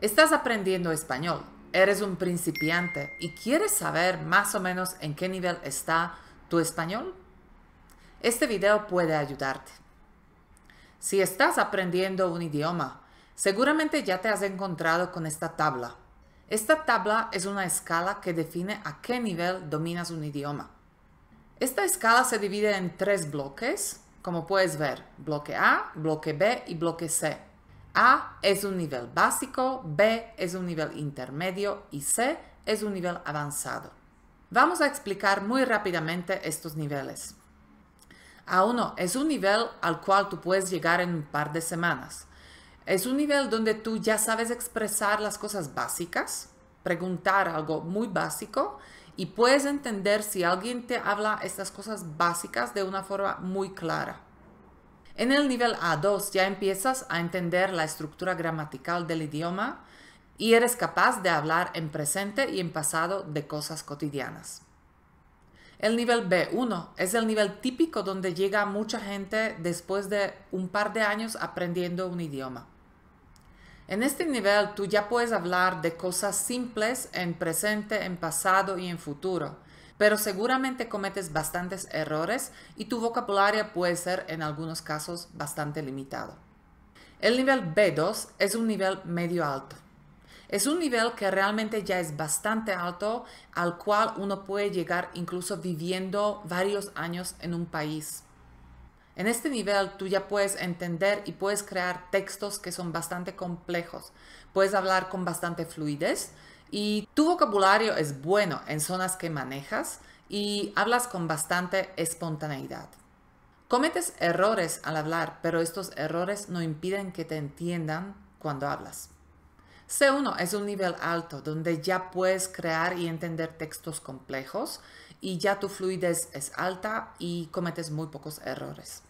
Estás aprendiendo español, eres un principiante y quieres saber más o menos en qué nivel está tu español. Este video puede ayudarte. Si estás aprendiendo un idioma, seguramente ya te has encontrado con esta tabla. Esta tabla es una escala que define a qué nivel dominas un idioma. Esta escala se divide en tres bloques, como puedes ver, bloque A, bloque B y bloque C. A es un nivel básico, B es un nivel intermedio y C es un nivel avanzado. Vamos a explicar muy rápidamente estos niveles. A1 es un nivel al cual tú puedes llegar en un par de semanas. Es un nivel donde tú ya sabes expresar las cosas básicas, preguntar algo muy básico y puedes entender si alguien te habla estas cosas básicas de una forma muy clara. En el nivel A2 ya empiezas a entender la estructura gramatical del idioma y eres capaz de hablar en presente y en pasado de cosas cotidianas. El nivel B1 es el nivel típico donde llega mucha gente después de un par de años aprendiendo un idioma. En este nivel tú ya puedes hablar de cosas simples en presente, en pasado y en futuro, pero seguramente cometes bastantes errores y tu vocabulario puede ser en algunos casos bastante limitado. El nivel B2 es un nivel medio alto. Es un nivel que realmente ya es bastante alto, al cual uno puede llegar incluso viviendo varios años en un país. En este nivel tú ya puedes entender y puedes crear textos que son bastante complejos. Puedes hablar con bastante fluidez y tu vocabulario es bueno en zonas que manejas y hablas con bastante espontaneidad. Cometes errores al hablar, pero estos errores no impiden que te entiendan cuando hablas. C1 es un nivel alto donde ya puedes crear y entender textos complejos y ya tu fluidez es alta y cometes muy pocos errores.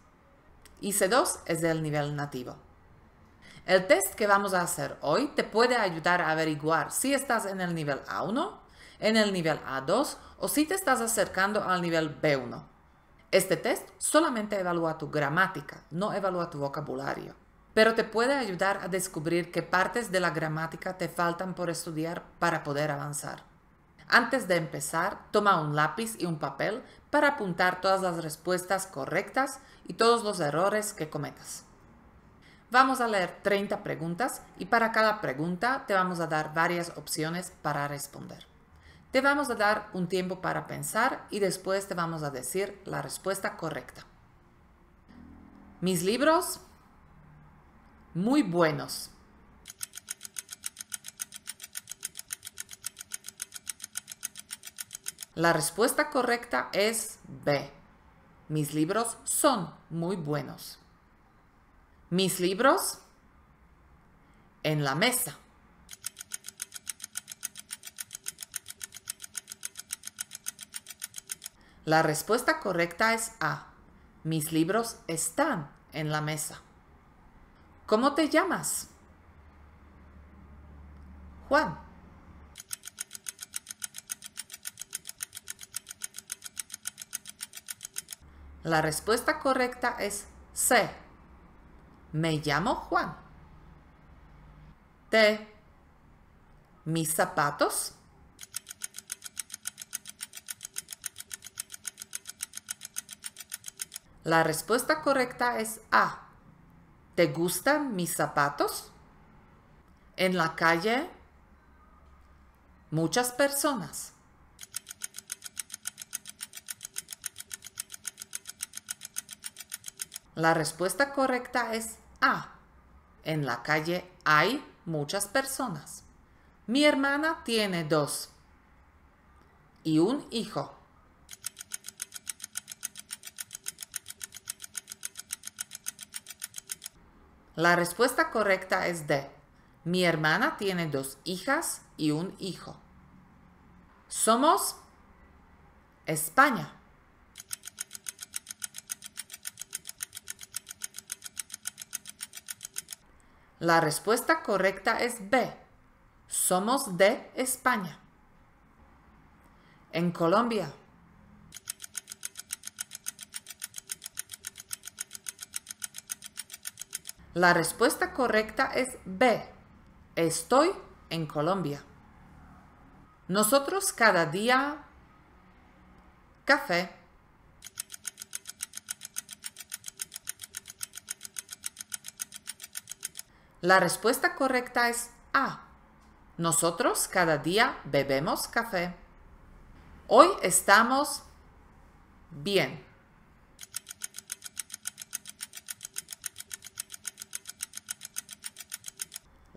Y C2 es el nivel nativo. El test que vamos a hacer hoy te puede ayudar a averiguar si estás en el nivel A1, en el nivel A2 o si te estás acercando al nivel B1. Este test solamente evalúa tu gramática, no evalúa tu vocabulario, pero te puede ayudar a descubrir qué partes de la gramática te faltan por estudiar para poder avanzar. Antes de empezar, toma un lápiz y un papel para apuntar todas las respuestas correctas y todos los errores que cometas. Vamos a leer 30 preguntas y para cada pregunta te vamos a dar varias opciones para responder. Te vamos a dar un tiempo para pensar y después te vamos a decir la respuesta correcta. Mis libros... muy buenos. La respuesta correcta es B. Mis libros son muy buenos. Mis libros en la mesa. La respuesta correcta es A. Mis libros están en la mesa. ¿Cómo te llamas? Juan. La respuesta correcta es C. Me llamo Juan. T. Mis zapatos. La respuesta correcta es A. ¿Te gustan mis zapatos? En la calle, muchas personas. La respuesta correcta es A. En la calle hay muchas personas. Mi hermana tiene 2 y un hijo. La respuesta correcta es D. Mi hermana tiene 2 hijas y un hijo. Somos España. La respuesta correcta es B. Somos de España. En Colombia. La respuesta correcta es B. Estoy en Colombia. Nosotros cada día... Café. La respuesta correcta es A. Nosotros cada día bebemos café. Hoy estamos bien.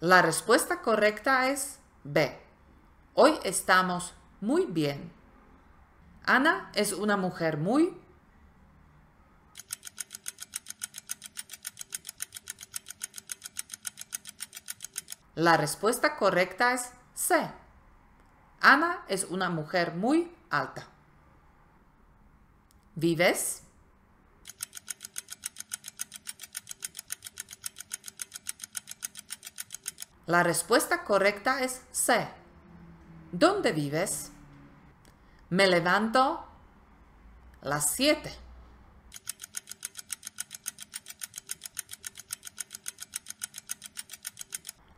La respuesta correcta es B. Hoy estamos muy bien. Ana es una mujer muy... La respuesta correcta es C. Ana es una mujer muy alta. ¿Vives? La respuesta correcta es C. ¿Dónde vives? Me levanto las 7.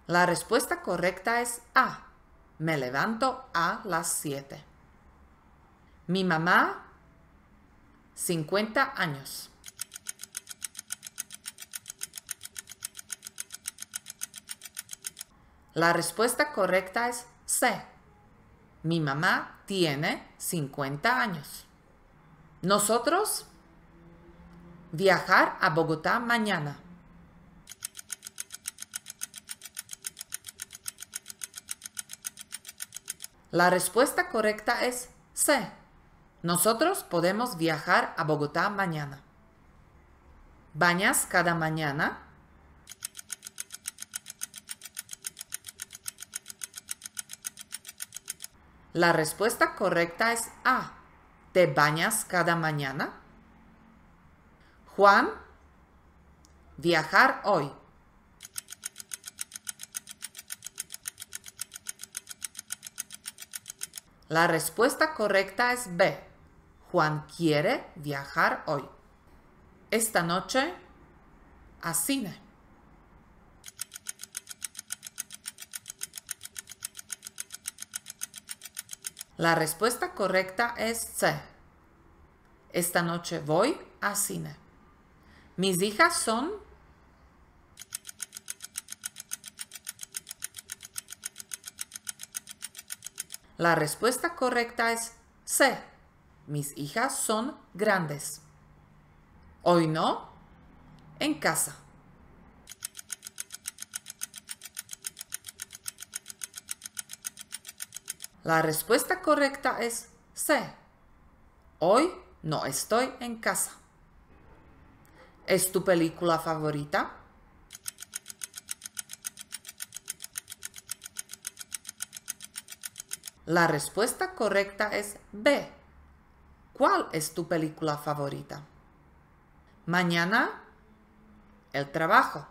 La respuesta correcta es A. Me levanto a las 7. Mi mamá, 50 años. La respuesta correcta es C. Mi mamá tiene 50 años. Nosotros viajar a Bogotá mañana. La respuesta correcta es C. Nosotros podemos viajar a Bogotá mañana. ¿Bañas cada mañana? La respuesta correcta es A. ¿Te bañas cada mañana? Juan, viajar hoy. La respuesta correcta es B. Juan quiere viajar hoy. Esta noche, a cine. La respuesta correcta es C. Esta noche voy a cine. Mis hijas son... La respuesta correcta es C. Mis hijas son grandes. Hoy no, en casa. La respuesta correcta es C. Hoy no estoy en casa. ¿Es tu película favorita? La respuesta correcta es B. ¿Cuál es tu película favorita? Mañana, el trabajo.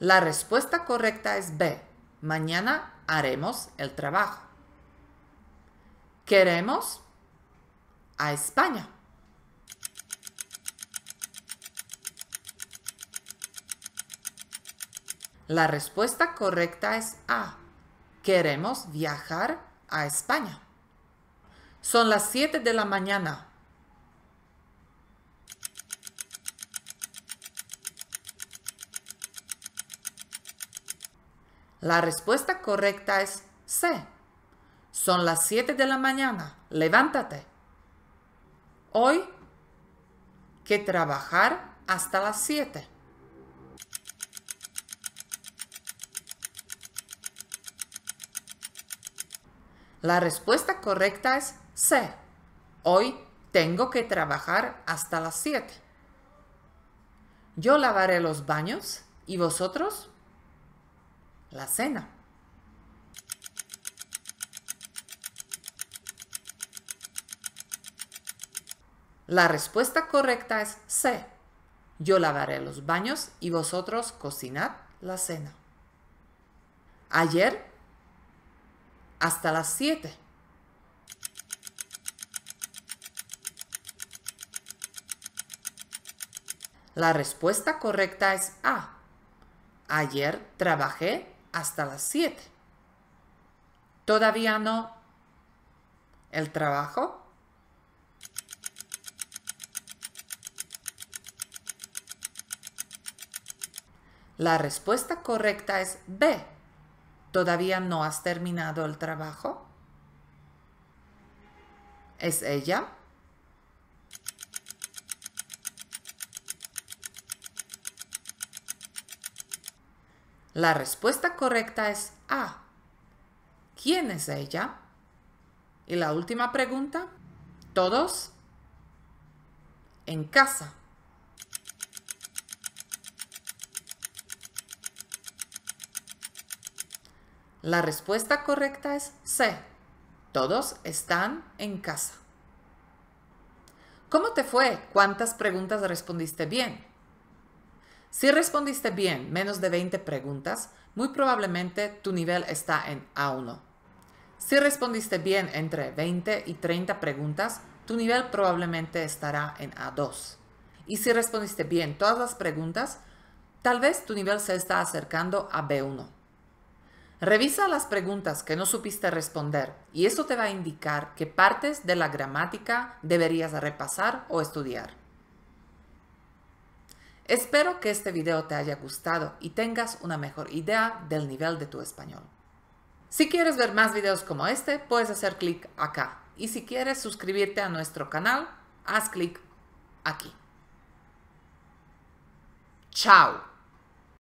La respuesta correcta es B. Mañana haremos el trabajo. Queremos a España. La respuesta correcta es A. Queremos viajar a España. Son las 7 de la mañana. La respuesta correcta es C. Son las 7 de la mañana. Levántate. Hoy que trabajar hasta las 7. La respuesta correcta es C. Hoy tengo que trabajar hasta las 7. Yo lavaré los baños y vosotros... la cena. La respuesta correcta es C. Yo lavaré los baños y vosotros cocinad la cena. Ayer hasta las 7. La respuesta correcta es A. Ayer trabajé hasta las 7. Todavía no. ¿El trabajo? La respuesta correcta es B. ¿Todavía no has terminado el trabajo? ¿Es ella? La respuesta correcta es A. ¿Quién es ella? Y la última pregunta, ¿todos? En casa. La respuesta correcta es C. Todos están en casa. ¿Cómo te fue? ¿Cuántas preguntas respondiste bien? Si respondiste bien menos de 20 preguntas, muy probablemente tu nivel está en A1. Si respondiste bien entre 20 y 30 preguntas, tu nivel probablemente estará en A2. Y si respondiste bien todas las preguntas, tal vez tu nivel se está acercando a B1. Revisa las preguntas que no supiste responder y eso te va a indicar qué partes de la gramática deberías repasar o estudiar. Espero que este video te haya gustado y tengas una mejor idea del nivel de tu español. Si quieres ver más videos como este, puedes hacer clic acá. Y si quieres suscribirte a nuestro canal, haz clic aquí. ¡Chao!